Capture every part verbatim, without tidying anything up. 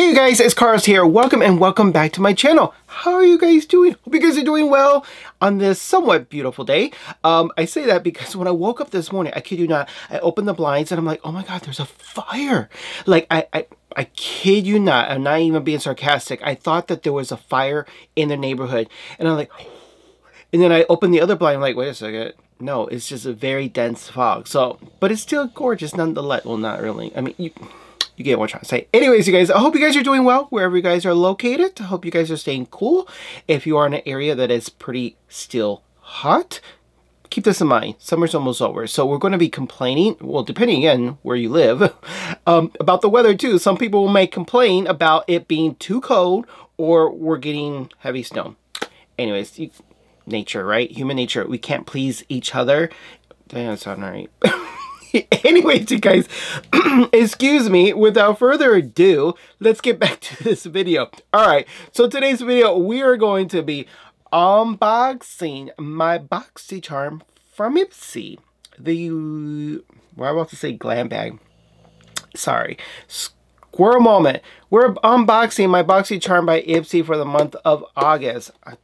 Hey guys, it's Carlos here. Welcome and welcome back to my channel. How are you guys doing? Hope you guys are doing well on this somewhat beautiful day. Um, I say that because when I woke up this morning, I kid you not, I opened the blinds and I'm like, oh my God, there's a fire. Like, I, I, I kid you not, I'm not even being sarcastic. I thought that there was a fire in the neighborhood. And I'm like, and then I opened the other blind, I'm like, wait a second. No, it's just a very dense fog. So, but it's still gorgeous nonetheless. Well, not really. I mean, you... You get what I'm trying to say. Anyways, you guys, I hope you guys are doing well wherever you guys are located. I hope you guys are staying cool. If you are in an area that is pretty still hot, keep this in mind. Summer's almost over. So we're going to be complaining, well, depending again where you live, um, about the weather too. Some people may complain about it being too cold or we're getting heavy snow. Anyways, you, nature, right? Human nature. We can't please each other. That's not right. Anyways, you guys, excuse me, without further ado, let's get back to this video. Alright, so today's video, we are going to be unboxing my BoxyCharm from Ipsy. The, well, I'm about to say glam bag. Sorry. Squirrel moment. We're unboxing my BoxyCharm by Ipsy for the month of August. I,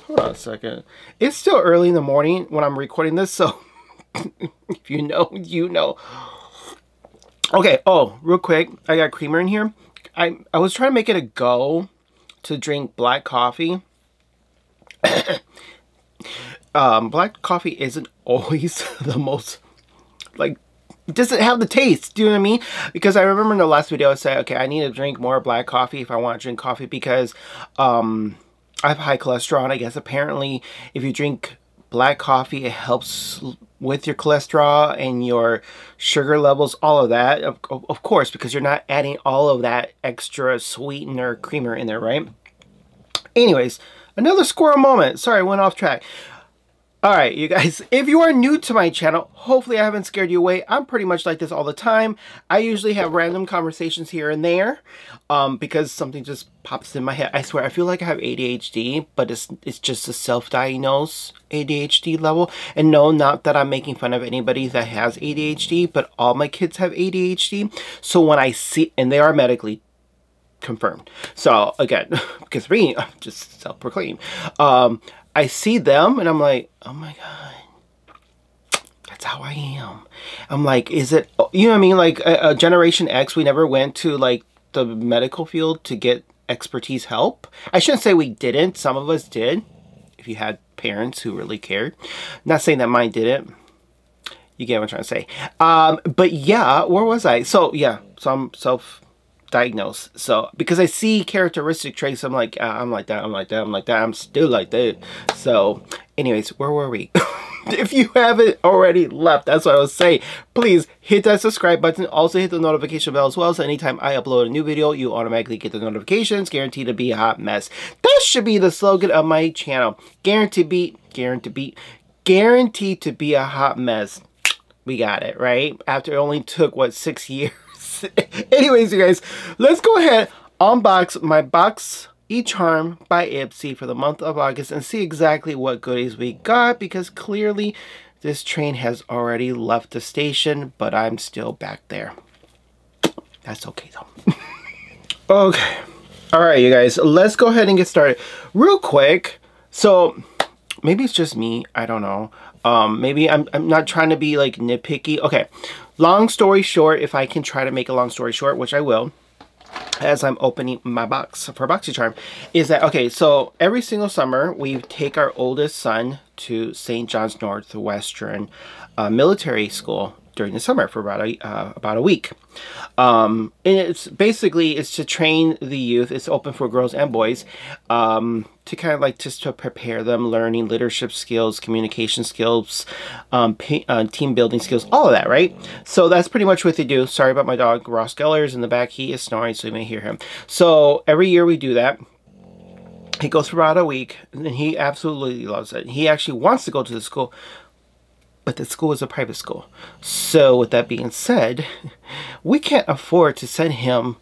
hold on a second. It's still early in the morning when I'm recording this, so... if you know, you know. Okay, oh, real quick, I got creamer in here. I, I was trying to make it a go to drink black coffee. um, black coffee isn't always the most, like, doesn't have the taste, do you know what I mean? Because I remember in the last video I said, okay, I need to drink more black coffee if I want to drink coffee because um, I have high cholesterol, and I guess apparently if you drink black coffee, it helps with your cholesterol and your sugar levels, all of that, of, of course, because you're not adding all of that extra sweetener creamer in there, right? Anyways, another squirrel moment. Sorry, I went off track. All right, you guys, if you are new to my channel, hopefully I haven't scared you away. I'm pretty much like this all the time. I usually have random conversations here and there um, because something just pops in my head. I swear, I feel like I have A D H D, but it's, it's just a self-diagnosed A D H D level. And no, not that I'm making fun of anybody that has A D H D, but all my kids have A D H D. So when I see, and they are medically confirmed. So again, because me, I'm just self-proclaimed. Um, I see them and I'm like, oh my God, that's how I am. I'm like, is it, you know what I mean? Like a, a Generation X, we never went to like the medical field to get expertise help. I shouldn't say we didn't. Some of us did. If you had parents who really cared. Not saying that mine didn't. You get what I'm trying to say. Um, but yeah, where was I? So yeah, so I'm self diagnose. So because I see characteristic traits, I'm like, uh, I'm like that, I'm like that, I'm like that, I'm still like that. So anyways, where were we? If you haven't already left, that's what I was saying. Please hit that subscribe button. Also hit the notification bell as well. So anytime I upload a new video, you automatically get the notifications. Guaranteed to be a hot mess. That should be the slogan of my channel. Guaranteed to be, guaranteed to be, guaranteed to be a hot mess. We got it, right? After it only took, what, six years? Anyways, you guys, let's go ahead, unbox my BoxyCharm by Ipsy for the month of August and see exactly what goodies we got, because clearly this train has already left the station, but I'm still back there. That's okay, though. Okay. All right, you guys, let's go ahead and get started. Real quick, so maybe it's just me. I don't know. Um, maybe I'm, I'm not trying to be, like, nitpicky. Okay. Long story short, if I can try to make a long story short, which I will, as I'm opening my box for BoxyCharm, is that, okay, so every single summer, we take our oldest son to Saint John's Northwestern uh, Military School during the summer for about a, uh, about a week. Um, and it's basically, it's to train the youth, it's open for girls and boys, um, to kind of like just to prepare them, learning leadership skills, communication skills, um, uh, team building skills, all of that, right? So that's pretty much what they do. Sorry about my dog, Ross Geller's in the back. He is snoring, so you may hear him. So every year we do that. He goes for about a week, and he absolutely loves it. He actually wants to go to the school, but the school is a private school. So with that being said, we can't afford to send him,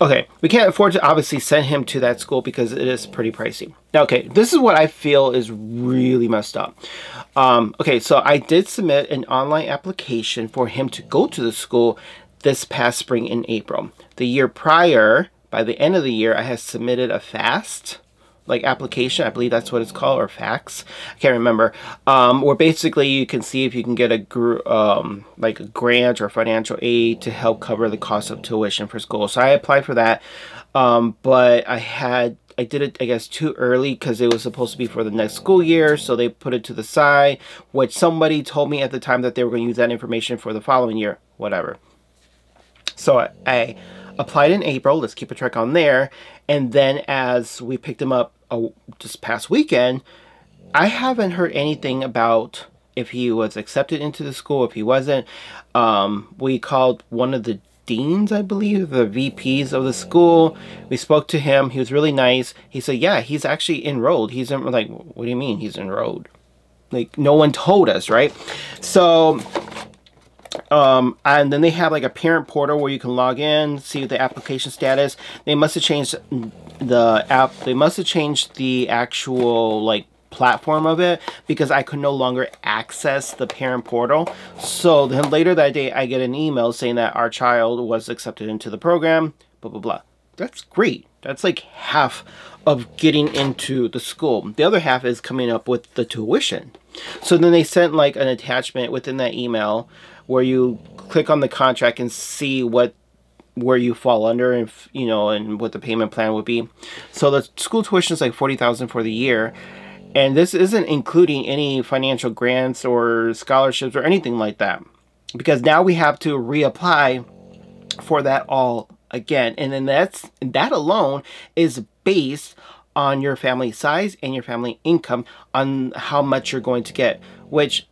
okay, we can't afford to obviously send him to that school because it is pretty pricey. Now, okay, this is what I feel is really messed up. Um, okay, so I did submit an online application for him to go to the school this past spring in April. The year prior, by the end of the year, I had submitted a FAST, like application, I believe that's what it's called, or fax, I can't remember, um, where basically you can see if you can get a gr um, like a grant or financial aid to help cover the cost of tuition for school. So I applied for that, um, but I had, I did it, I guess, too early because it was supposed to be for the next school year, so they put it to the side, which somebody told me at the time that they were going to use that information for the following year, whatever. So I, I applied in April, let's keep a track on there, and then as we picked them up uh, this past weekend, I haven't heard anything about if he was accepted into the school, if he wasn't. Um, we called one of the deans, I believe, the V Ps of the school. We spoke to him, he was really nice. He said, yeah, he's actually enrolled. He's en like, what do you mean he's enrolled? Like, no one told us, right? So, Um, and then they have like a parent portal where you can log in, see the application status. They must have changed the app. They must have changed the actual like platform of it because I could no longer access the parent portal. So then later that day, I get an email saying that our child was accepted into the program, blah, blah, blah. That's great. That's like half of getting into the school. The other half is coming up with the tuition. So then they sent like an attachment within that email where you click on the contract and see what, where you fall under, and you know, and what the payment plan would be. So the school tuition is like forty thousand dollars for the year, and this isn't including any financial grants or scholarships or anything like that, because now we have to reapply for that all again, and then that's that alone is based on your family size and your family income on how much you're going to get, which.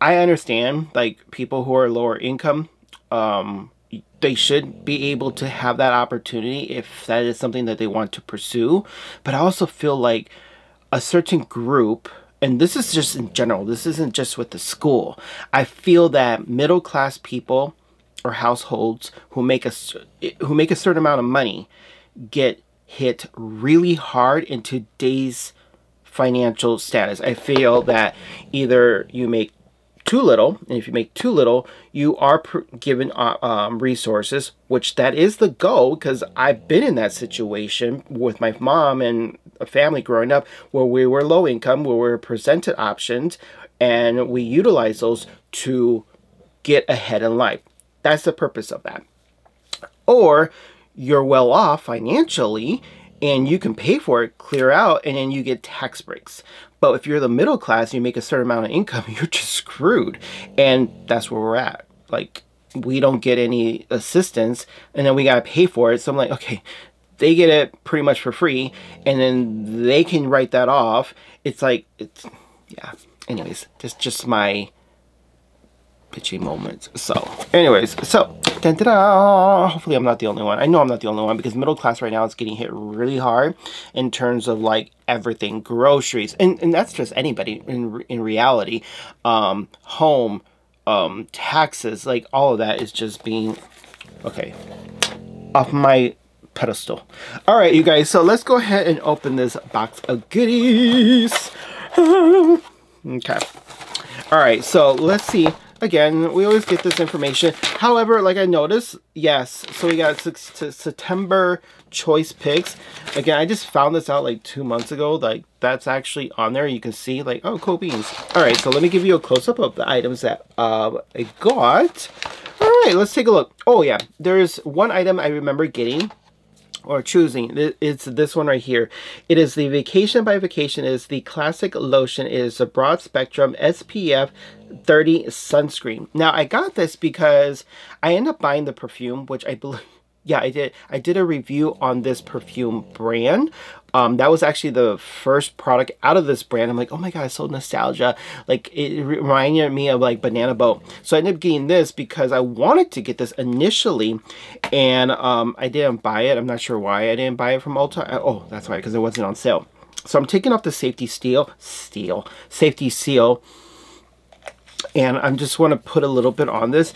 I understand, like, people who are lower income, um, they should be able to have that opportunity if that is something that they want to pursue. But I also feel like a certain group, and this is just in general, this isn't just with the school. I feel that middle class people or households who make a, who make a certain amount of money get hit really hard in today's financial status. I feel that either you make too little, and if you make too little, you are given uh, um, resources, which that is the goal, because I've been in that situation with my mom and a family growing up where we were low income, where we were presented options, and we utilize those to get ahead in life. That's the purpose of that. Or you're well off financially, and you can pay for it, clear out, and then you get tax breaks. But if you're the middle class and you make a certain amount of income, you're just screwed. And that's where we're at. Like, we don't get any assistance, and then we got to pay for it. So I'm like, okay, they get it pretty much for free, and then they can write that off. It's like, it's, yeah. Anyways, that's just my bitchy moments. So, anyways, so, da-da-da! Hopefully I'm not the only one. I know I'm not the only one, because middle class right now is getting hit really hard in terms of like everything, groceries, and, and that's just anybody in, in reality, um, home, um, taxes, like all of that is just being, okay, off my pedestal. All right, you guys, so let's go ahead and open this box of goodies. Okay. All right, so let's see. Again, we always get this information. However, like I noticed, yes, so we got six to September choice picks. Again, I just found this out like two months ago. Like, that's actually on there. You can see, like, oh, cool beans. All right, so let me give you a close-up of the items that uh, I got. All right, let's take a look. Oh, yeah, there's one item I remember getting or choosing. It's this one right here. It is the Vacation by Vacation. It is the classic lotion. It is a broad spectrum S P F thirty sunscreen. Now, I got this because I ended up buying the perfume, which I believe, yeah, I did. I did a review on this perfume brand. Um, that was actually the first product out of this brand. I'm like, oh my God, so nostalgia. Like, it reminded me of like Banana Boat. So I ended up getting this because I wanted to get this initially, and um, I didn't buy it. I'm not sure why I didn't buy it from Ulta. Oh, that's why, because it wasn't on sale. So I'm taking off the safety seal, seal, safety seal. And I just want to put a little bit on this.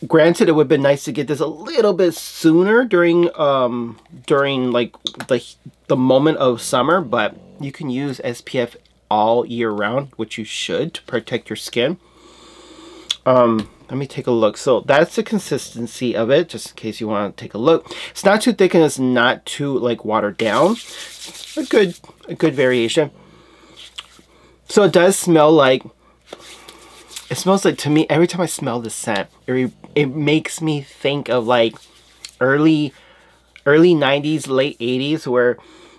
G granted, it would have been nice to get this a little bit sooner during, um, during like the, the moment of summer, but you can use S P F all year round, which you should, to protect your skin. Um, Let me take a look. So that's the consistency of it, just in case you want to take a look. It's not too thick and it's not too like watered down. A good, a good variation. So it does smell like, it smells like, to me, every time I smell this scent, it, re, it makes me think of like early, early nineties, late eighties, where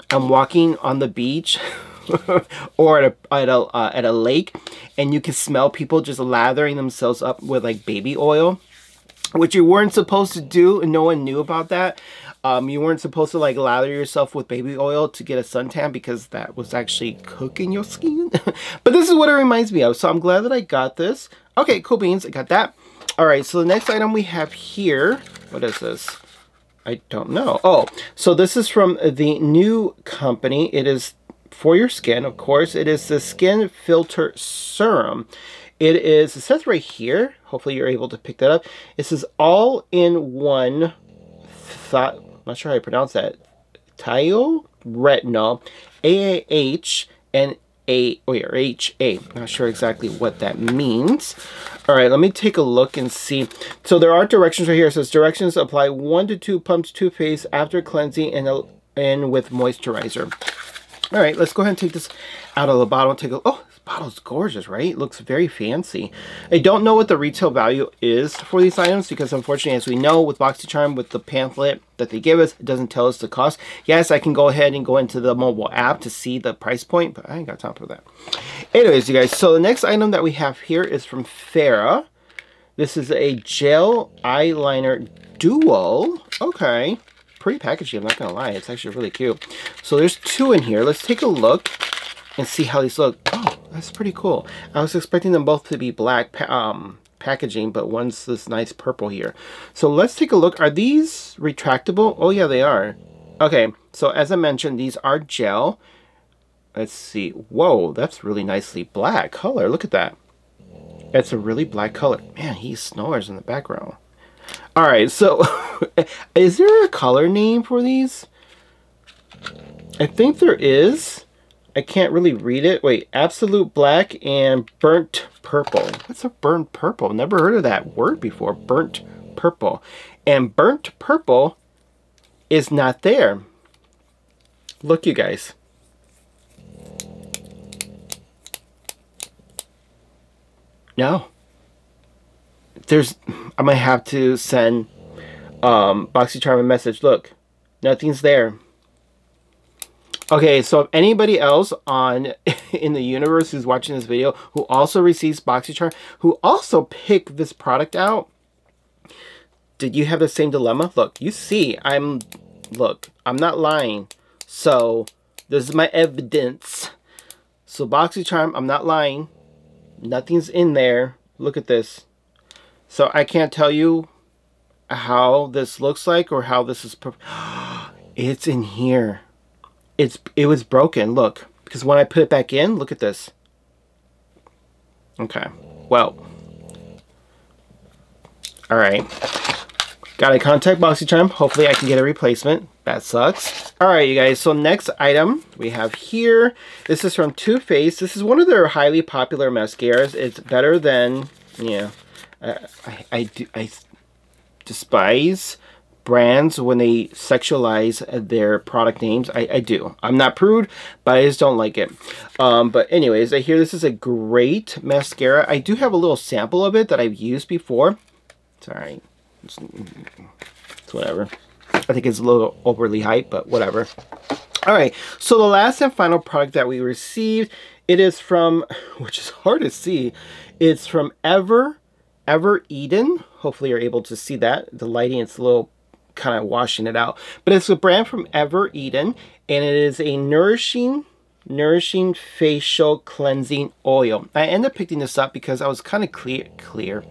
I'm walking on the beach or at a, at, a, uh, at a lake, and you can smell people just lathering themselves up with like baby oil, which you weren't supposed to do, and no one knew about that. Um, you weren't supposed to like lather yourself with baby oil to get a suntan, because that was actually cooking your skin. But this is what it reminds me of, so I'm glad that I got this. Okay, cool beans, I got that. All right, so the next item we have here, what is this? I don't know. Oh, so this is from the new company. It is for your skin, of course. It is the Skin Filter Serum. It is, it says right here, hopefully you're able to pick that up. It says all in one, thought, I'm not sure how you pronounce that, Thio Retinol, A A H and A, oh yeah, H A. Not sure exactly what that means. All right, let me take a look and see. So there are directions right here. It says directions, apply one to two pumps Too Faced after cleansing and, and with moisturizer. All right, let's go ahead and take this out of the bottle. Take a, oh, this bottle's gorgeous, right? It looks very fancy. I don't know what the retail value is for these items, because unfortunately, as we know, with BoxyCharm, with the pamphlet that they give us, it doesn't tell us the cost. Yes, I can go ahead and go into the mobile app to see the price point, but I ain't got time for that. Anyways, you guys, so the next item that we have here is from Farah. This is a gel eyeliner duo. Okay. Pretty packaging, I'm not gonna lie. It's actually really cute. So there's two in here. Let's take a look and see how these look. Oh, that's pretty cool. I was expecting them both to be black pa um, packaging, but one's this nice purple here. So let's take a look. Are these retractable? Oh yeah, they are. Okay, so as I mentioned, these are gel. Let's see. Whoa, that's really nicely black color. Look at that. It's a really black color. Man, he snores in the background. All right, so is there a color name for these? I think there is. I can't really read it. Wait, Absolute Black and Burnt Purple. What's a burnt purple? Never heard of that word before, burnt purple. And burnt purple is not there. Look, you guys. No. There's, I might have to send um, BoxyCharm a message. Look, nothing's there. Okay, so if anybody else on in the universe who's watching this video who also receives BoxyCharm, who also picked this product out, did you have the same dilemma? Look, you see, I'm, look, I'm not lying. So this is my evidence. So BoxyCharm, I'm not lying. Nothing's in there. Look at this. So I can't tell you how this looks like or how this is. It's in here. It's it was broken. Look, because when I put it back in, look at this. Okay. Well. All right. Gotta contact BoxyCharm. Hopefully, I can get a replacement. That sucks. All right, you guys. So next item we have here. This is from Too Faced. This is one of their highly popular mascaras. It's better than yeah. I, I, do, I despise brands when they sexualize their product names. I, I do. I'm not prude, but I just don't like it. Um, but anyways, I hear this is a great mascara. I do have a little sample of it that I've used before. It's all right. It's, it's whatever. I think it's a little overly hype, but whatever. All right. So the last and final product that we received, it is from, which is hard to see, it's from Ever Ever Eden. Hopefully you're able to see that. The lighting is a little kind of washing it out. But it's a brand from Ever Eden, and it is a nourishing, nourishing facial cleansing oil. I ended up picking this up because I was kind of clear, clear,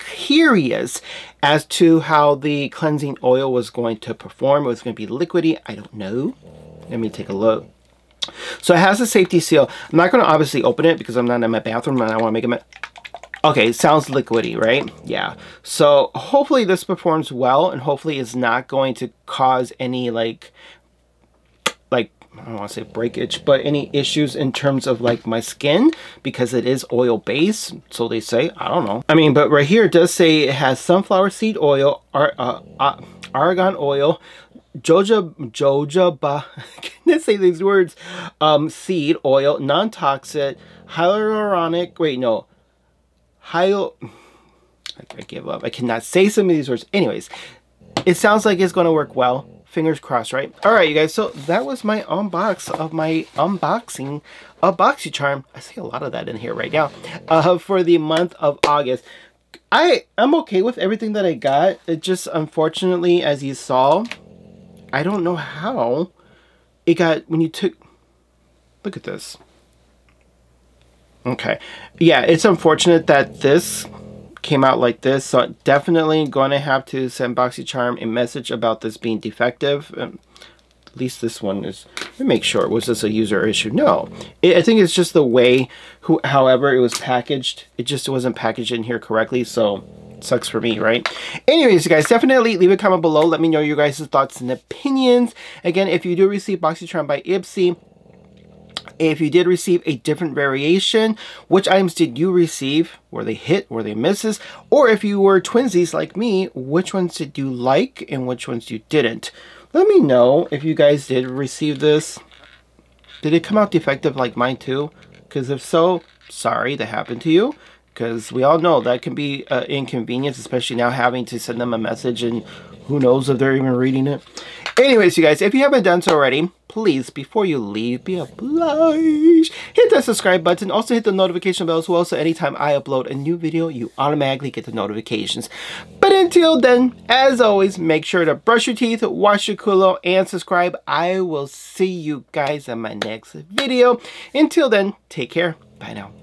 curious as to how the cleansing oil was going to perform. It was going to be liquidy. I don't know. Let me take a look. So it has a safety seal. I'm not going to obviously open it because I'm not in my bathroom and I want to make a mess. Okay, it sounds liquidy, right? Yeah. So hopefully this performs well, and hopefully it's not going to cause any like, like I don't want to say breakage, but any issues in terms of like my skin, because it is oil based, so they say. I don't know. I mean, but right here it does say it has sunflower seed oil, ar uh, uh, argan oil, jojoba, jojoba, I can't say these words, um, seed oil, non-toxic, hyaluronic, wait, no, hyal, I give up. I cannot say some of these words. Anyways, it sounds like it's going to work well. Fingers crossed, right? All right, you guys, so that was my unbox of my unboxing of BoxyCharm. I see a lot of that in here right now uh, for the month of August. I am okay with everything that I got. It just, unfortunately, as you saw, I don't know how it got, when you took, look at this. Okay, yeah, it's unfortunate that this came out like this, so I'm definitely going to have to send BoxyCharm a message about this being defective. Um, at least this one is. Let me make sure. Was this a user issue? No. It, I think it's just the way, who, however it was packaged. It just wasn't packaged in here correctly, so it sucks for me, right? Anyways, you guys, definitely leave a comment below. Let me know your guys' thoughts and opinions. Again, if you do receive BoxyCharm by Ipsy, if you did receive a different variation, which items did you receive? Were they hit? Were they misses? Or if you were twinsies like me, which ones did you like and which ones you didn't? Let me know if you guys did receive this. Did it come out defective like mine too? Because if so, sorry that happened to you. Because we all know that can be an inconvenience, especially now having to send them a message and who knows if they're even reading it. Anyways, you guys, if you haven't done so already, please, before you leave, be obliged, hit that subscribe button. Also hit the notification bell as well, so anytime I upload a new video, you automatically get the notifications. But until then, as always, make sure to brush your teeth, wash your culo, and subscribe. I will see you guys in my next video. Until then, take care. Bye now.